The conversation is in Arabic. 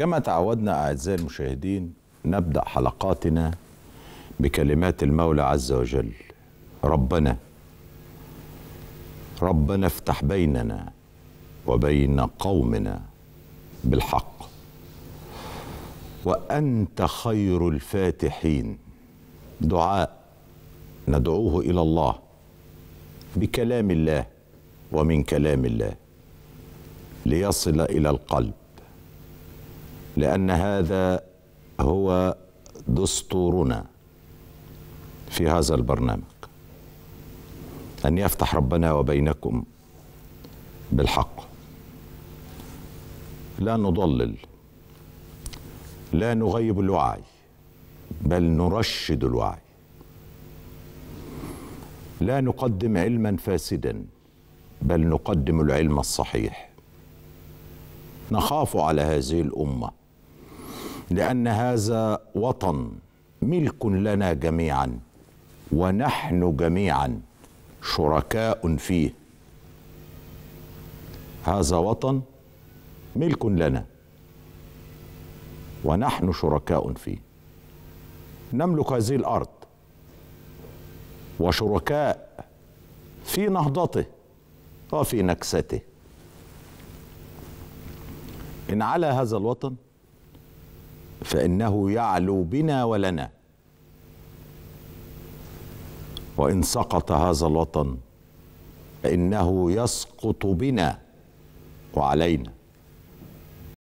كما تعودنا أعزائي المشاهدين، نبدأ حلقاتنا بكلمات المولى عز وجل: ربنا افتح بيننا وبين قومنا بالحق وأنت خير الفاتحين. دعاء ندعوه إلى الله بكلام الله ومن كلام الله ليصل إلى القلب، لأن هذا هو دستورنا في هذا البرنامج، أن يفتح ربنا وبينكم بالحق. لا نضلل، لا نغيب الوعي، بل نرشد الوعي. لا نقدم علما فاسدا، بل نقدم العلم الصحيح. نخاف على هذه الأمة، لأن هذا وطن ملك لنا جميعا، ونحن جميعا شركاء فيه. هذا وطن ملك لنا ونحن شركاء فيه. نملك هذه الأرض وشركاء في نهضته وفي نكسته. إن على هذا الوطن فإنه يعلو بنا ولنا، وإن سقط هذا الوطن فإنه يسقط بنا وعلينا.